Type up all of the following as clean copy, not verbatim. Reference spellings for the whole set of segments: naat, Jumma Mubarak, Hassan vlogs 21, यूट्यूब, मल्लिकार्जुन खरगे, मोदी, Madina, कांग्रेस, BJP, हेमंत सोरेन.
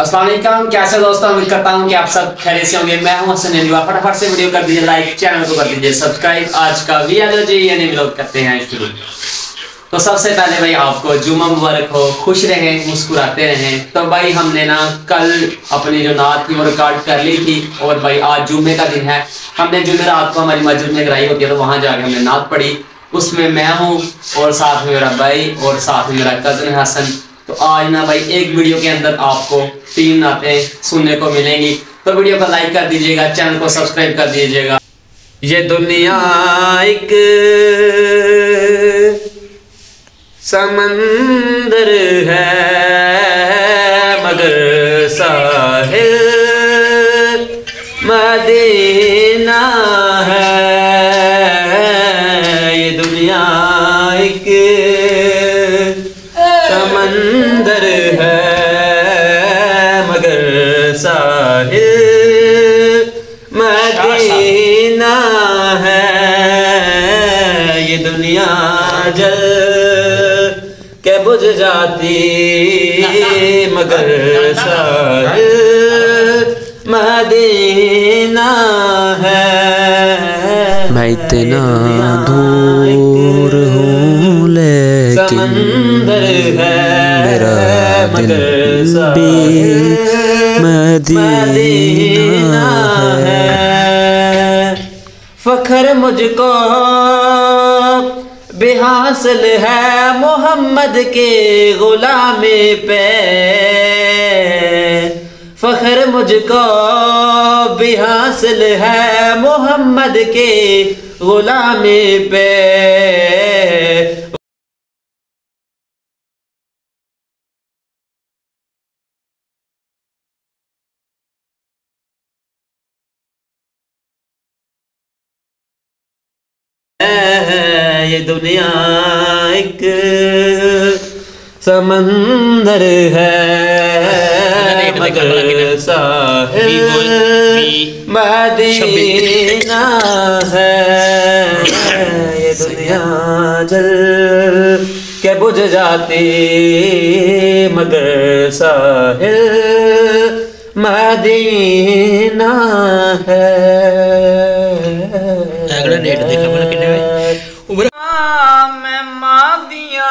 अस्सलाम वालेकुम, कैसे दोस्तों? उम्मीद करता हूँ कि आप सब खैरियत से होंगे। मैं हूँ हसन। फटाफट से वीडियो कर दीजिए लाइक, चैनल को कर दीजिए सब्सक्राइब। आज का वीडियो जी यानी व्लॉग करते हैं शुरू। तो सबसे पहले भाई आपको जुम्मा मुबारक हो, खुश रहें, मुस्कुराते रहें। तो भाई हमने ना कल अपनी जो नात थी वो रिकॉर्ड कर ली थी और भाई आज जुम्मे का दिन है। हमने जुम्मे रात को हमारी मस्जिद में कराई होती है तो वहाँ जाके हमने नात पढ़ी। उसमें मैं हूँ और साथ में मेरा भाई और साथ में मेरा कज़न हसन। तो आज ना भाई एक वीडियो के अंदर आपको 3 नातें सुनने को मिलेंगी। तो वीडियो को लाइक कर दीजिएगा, चैनल को सब्सक्राइब कर दीजिएगा। ये दुनिया एक समंदर है मगर साहिल मदीना है। ये दुनिया एक समंदर है मगर साहिल मदीना है। ये दुनिया जल के बुझ जाती मगर साहिल मदीना है। मैं इतना दूर हूँ लेकिन मेरा दिल भी मदीना है। फख्र मुझको बेहासिल है मोहम्मद के गुलामी पे। फख्र मुझको बेहासिल है मोहम्मद के गुलामी पे। ये दुनिया एक समंदर है मगर साहिल मदीना है। ये दुनिया जल के बुझ जाती मगर साहिल मदीना है। अगला डेट देखा मैं मादिया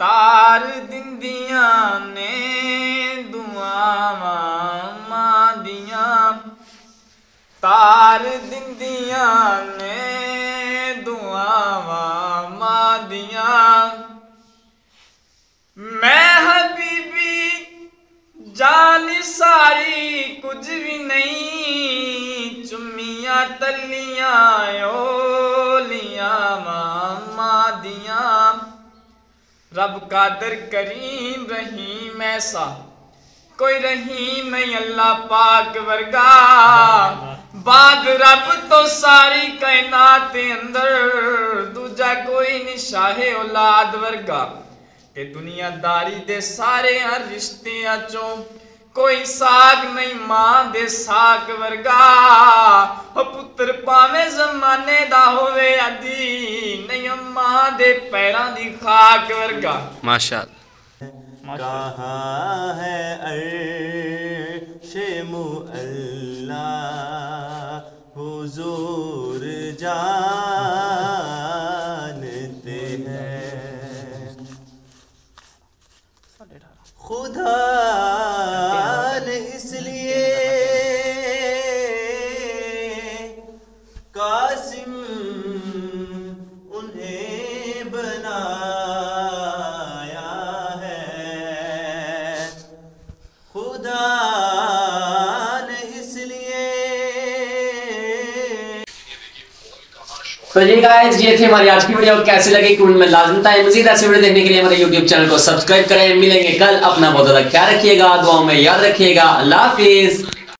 तार दिंदिया ने दुआवा मादिया तार दिंदिया ने दुआवा मादिया। मैं हबीबी जान सारी कुछ भी नहीं चुमिया तलिया रब कादर करीम रहीम ऐसा कोई रहीम नहीं अल्लाह पाक वर्गा बाद रब तो सारी कायनात अंदर दूजा कोई नहीं शाहे औलाद वर्गा। के दुनियादारी दे सारे हर रिश्ते चो कोई साग नहीं मां दे साग वर्गा। ओ पुत्र पावे जमाने दा होवे आदि नहीं मां दे पैरां दी खाक वर्गा। माशाअल्लाह। कहाँ है अर्शे मुअल्ला हुजूर जानते हैं। खुदा तो ये गाइस ये थी हमारी आज की वीडियो। कैसी लगी कमेंट में लाजमी बताएं। मजीद ऐसी वीडियो देखने के लिए हमारे यूट्यूब चैनल को सब्सक्राइब करें। मिलेंगे कल, अपना बहुत ज्यादा ख्याल रखिएगा, दुआओं में याद रखिएगा। अल्लाह हाफिज।